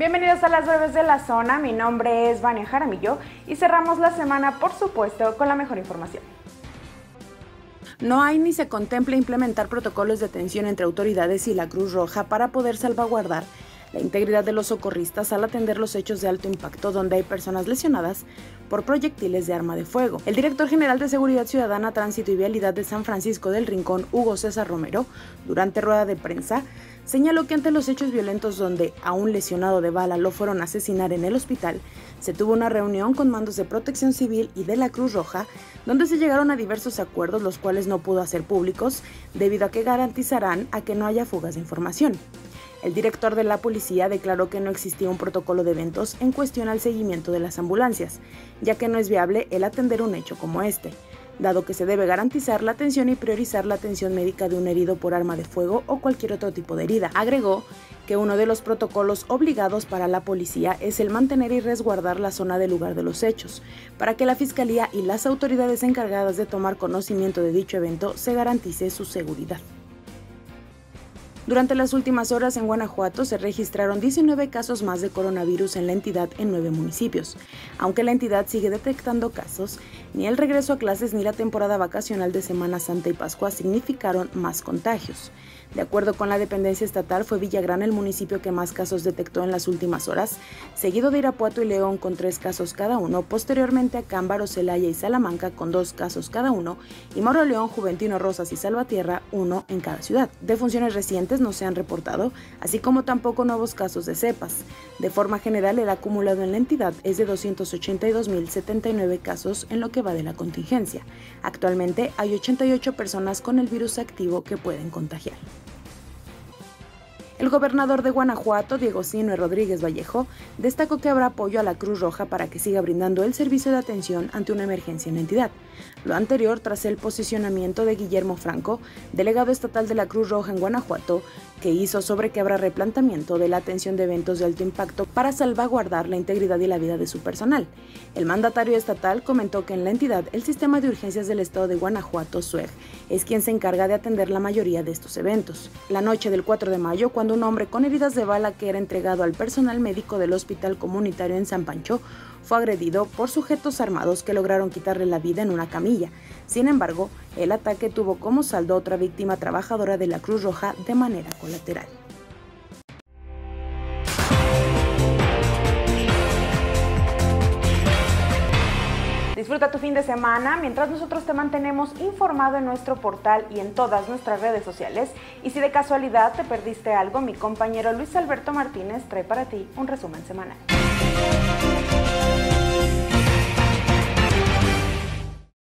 Bienvenidos a las breves de la zona, mi nombre es Vania Jaramillo y cerramos la semana, por supuesto, con la mejor información. No hay ni se contempla implementar protocolos de tensión entre autoridades y la Cruz Roja para poder salvaguardar la integridad de los socorristas al atender los hechos de alto impacto donde hay personas lesionadas por proyectiles de arma de fuego. El director general de Seguridad Ciudadana, Tránsito y Vialidad de San Francisco del Rincón, Hugo César Romero, durante rueda de prensa, señaló que ante los hechos violentos donde a un lesionado de bala lo fueron a asesinar en el hospital, se tuvo una reunión con mandos de Protección Civil y de la Cruz Roja, donde se llegaron a diversos acuerdos, los cuales no pudo hacer públicos debido a que garantizarán a que no haya fugas de información. El director de la policía declaró que no existía un protocolo de eventos en cuestión al seguimiento de las ambulancias, ya que no es viable el atender un hecho como este, dado que se debe garantizar la atención y priorizar la atención médica de un herido por arma de fuego o cualquier otro tipo de herida. Agregó que uno de los protocolos obligados para la policía es el mantener y resguardar la zona del lugar de los hechos, para que la fiscalía y las autoridades encargadas de tomar conocimiento de dicho evento se garantice su seguridad. Durante las últimas horas en Guanajuato se registraron 19 casos más de coronavirus en la entidad en 9 municipios. Aunque la entidad sigue detectando casos, ni el regreso a clases ni la temporada vacacional de Semana Santa y Pascua significaron más contagios. De acuerdo con la dependencia estatal, fue Villagrán el municipio que más casos detectó en las últimas horas, seguido de Irapuato y León con 3 casos cada uno, posteriormente a Cámbaro, Celaya y Salamanca con 2 casos cada uno, y Morro León, Juventino, Rosas y Salvatierra, 1 en cada ciudad. Defunciones recientes no se han reportado, así como tampoco nuevos casos de cepas. De forma general, el acumulado en la entidad es de 282.079 casos en lo que va de la contingencia. Actualmente hay 88 personas con el virus activo que pueden contagiar. El gobernador de Guanajuato, Diego Singue Rodríguez Vallejo, destacó que habrá apoyo a la Cruz Roja para que siga brindando el servicio de atención ante una emergencia en la entidad. Lo anterior tras el posicionamiento de Guillermo Franco, delegado estatal de la Cruz Roja en Guanajuato, que hizo sobre que habrá replanteamiento de la atención de eventos de alto impacto para salvaguardar la integridad y la vida de su personal. El mandatario estatal comentó que en la entidad el sistema de urgencias del estado de Guanajuato, Sueg, es quien se encarga de atender la mayoría de estos eventos. La noche del 4 de mayo, cuando un hombre con heridas de bala que era entregado al personal médico del hospital comunitario en San Pancho fue agredido por sujetos armados que lograron quitarle la vida en una camilla. Sin embargo, el ataque tuvo como saldo otra víctima trabajadora de la Cruz Roja de manera colateral. Disfruta tu fin de semana mientras nosotros te mantenemos informado en nuestro portal y en todas nuestras redes sociales. Y si de casualidad te perdiste algo, mi compañero Luis Alberto Martínez trae para ti un resumen semanal.